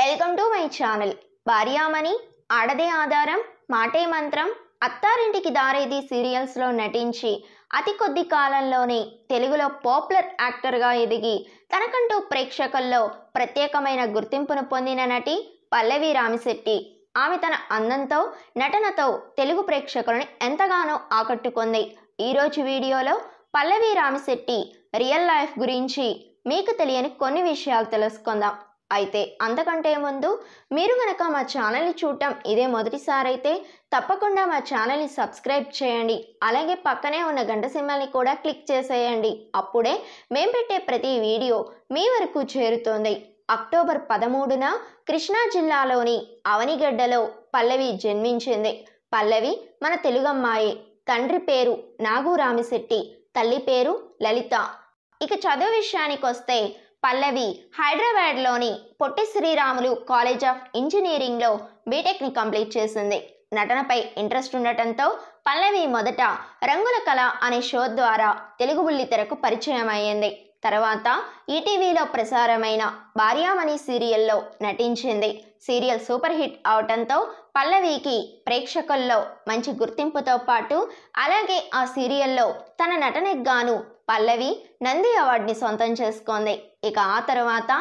welcome to my channel బార్యా మని ఆడదే ఆధారం మాటే మంత్రం అత్తారింటికి దారేది సీరియల్స్ లో నటించి అతి కొద్ది కాలంలోనే తెలుగులో పాపులర్ యాక్టర్ గా ఎదిగి తనకంటూ ప్రేక్షకుల్లో ప్రత్యేకమైన గుర్తింపును పొందిన నటి పల్లవి రామిశెట్టి ఆమె తన అందంతో నటనతో తెలుగు ప్రేక్షకులను ఎంతగానో ఆకట్టుకుంది ఈ రోజు వీడియోలో పల్లవి రామిశెట్టి రియల్ లైఫ్ గురించి మీకు తెలియని కొన్ని విషయాలు తెలుసుకుందాం అయితే అంతకంటే ముందు మీరు గనక మా ఛానల్ ని చూడటం ఇదే మొదటిసారి అయితే తప్పకుండా మా ఛానల్ ని సబ్స్క్రైబ్ చేయండి అలాగే పక్కనే ఉన్న గంట సింబల్ ని కూడా క్లిక్ చేసేయండి అప్పుడే మేము పెట్టే ప్రతి వీడియో మీ వరకు చేరుతుంది అక్టోబర్ 13న కృష్ణా జిల్లాలోని అవనిగడ్డలో పల్లవి జన్మించింది పల్లవి మన తెలుగు అమ్మాయి తండ్రి పేరు నాగు రామిశెట్టి తల్లి పేరు లలిత ఇక చదువు విషయానికి వస్తే పల్లవి హైదరాబాద్ లోని Potti Sriramulu college of engineering లో బీటెక్ ని కంప్లీట్ చేసింది నటనపై ఇంట్రెస్ట్ ఉండటంతో పల్లవి మొదట రంగుల కళ అనే షో ద్వారా తెలుగు బుల్లితెరకు పరిచయం అయ్యింది తర్వాత ఈటీవీలో ప్రసారమైన బార్యా మని సీరియల్లో నటించింది సీరియల్ సూపర్ హిట్ అవటంతో పల్లవికి ప్రేక్షకుల్లో మంచి గుర్తింపుతో పాటు అలాగే ఆ సీరియల్లో తన నటనకు గాను పల్లవి నంది అవార్డుని సొంతం చేసుకుంది ఇక ఆ తర్వాత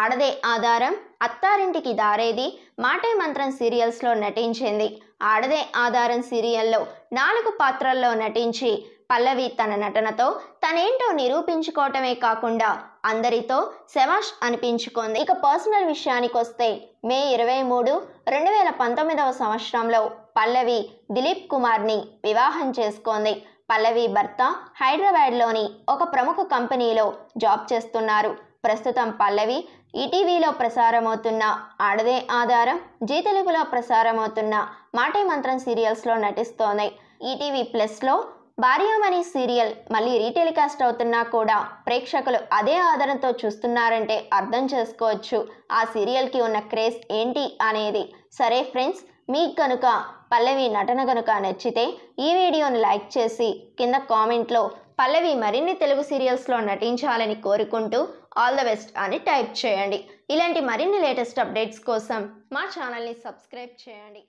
ఆడదే ఆధారం అత్తారింటికి దారేది మాటే మంత్రం సీరియల్స్లో నటించింది ఆడదే ఆధారం సీరియల్లో 4 పాత్రల్లో నటించి పల్లవి తన నటనతో తనేంటో నిరూపించుకోవటమే కాకుండా అందరితో శభాష్ అనిపించుకుంది ఇక పర్సనల్ విషయానికి వస్తే మే 23, 2019 సంవత్సరంలో పల్లవి దిలీప్ కుమార్ని వివాహం చేసుకుంది పల్లవి భర్త హైదరాబాద్లోని ఒక ప్రముఖ కంపెనీలో జాబ్ చేస్తున్నారు ప్రస్తుతం పల్లవి ఈటీవీలో ప్రసారమవుతున్న ఆడదే ఆధారం జీ తెలుగులో ప్రసారమవుతున్న మాటే మంత్రం సీరియల్స్లో నటిస్తోంది ఈటీవీ ప్లస్లో బార్యా మని సీరియల్ మళ్ళీ రీటెలికాస్ట్ అవుతున్నా కూడా ప్రేక్షకులు అదే ఆధారంతో చూస్తున్నారంటే అర్థం చేసుకోవచ్చు ఆ సీరియల్కి ఉన్న క్రేజ్ ఏంటి అనేది సరే ఫ్రెండ్స్ మీకు కనుక పల్లవి నటన కనుక నచ్చితే ఈ వీడియోని లైక్ చేసి కింద కామెంట్లో పల్లవి మరిన్ని తెలుగు సీరియల్స్లో నటించాలని కోరుకుంటూ ఆల్ ద బెస్ట్ అని టైప్ చేయండి ఇలాంటి మరిన్ని లేటెస్ట్ అప్డేట్స్ కోసం మా ఛానల్ని సబ్స్క్రైబ్ చేయండి